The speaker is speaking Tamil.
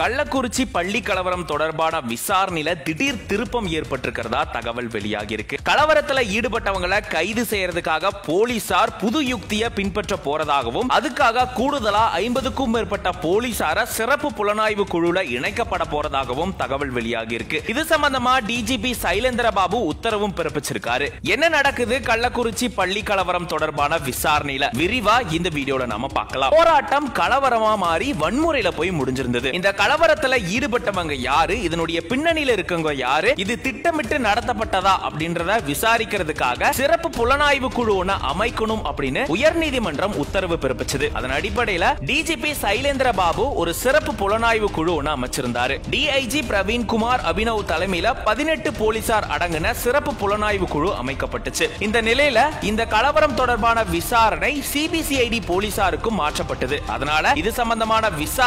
கள்ளக்குறிச்சி பள்ளி கலவரம் தொடர்பான விசாரணையில திடீர் திருப்பம் ஏற்பட்டிருக்கிறதா தகவல் வெளியாகிருக்கு. கலவரத்துல ஈடுபட்டவங்களை கைது செய்யறதுக்காக போலீசார் புது யுக்தியை பின்பற்ற போறதாகவும் அதுக்காக கூடுதலா 50க்கும் மேற்பட்ட போலீசார சிறப்பு புலனாய்வு குழுல இணைக்கப்பட போறதாகவும் தகவல் வெளியாகிருக்கு. இது சம்பந்தமா டிஜிபி சைலேந்திரபாபு உத்தரவும் பிறப்பிச்சிருக்காரு. என்ன நடக்குது கள்ளக்குறிச்சி பள்ளி கலவரம் தொடர்பான விசாரணையில விரிவா இந்த வீடியோல நாம பார்க்கலாம். போராட்டம் கலவரமா மாறி வன்முறையில போய் முடிஞ்சிருந்தது. இந்த கலவரத்துல ஈடுபட்டவங்க யாரு, இதனுடைய பின்னணியில இருக்கவங்க யாரு, இது திட்டமிட்டு நடத்தப்பட்டதா அப்படின்றத விசாரிக்கிறதுக்காக சிறப்பு புலனாய்வு குழு அமைக்கணும் அப்படின்னு உயர்நீதிமன்றம் உத்தரவு பிறப்பிச்சது. அதன் அடிப்படையில டிஜிபி சைலேந்திரபாபு ஒரு சிறப்பு புலனாய்வு குழு அமைச்சிருந்தாரு. டிஐஜி பிரவீன் குமார் அபினவ் தலைமையில 18 போலீசார் அடங்கின சிறப்பு புலனாய்வு குழு அமைக்கப்பட்டுச்சு. இந்த நிலையில இந்த கலவரம் தொடர்பான விசாரணை சிபிசிஐடி போலீசாருக்கும் மாற்றப்பட்டது. அதனால இது சம்பந்தமான விசாரணை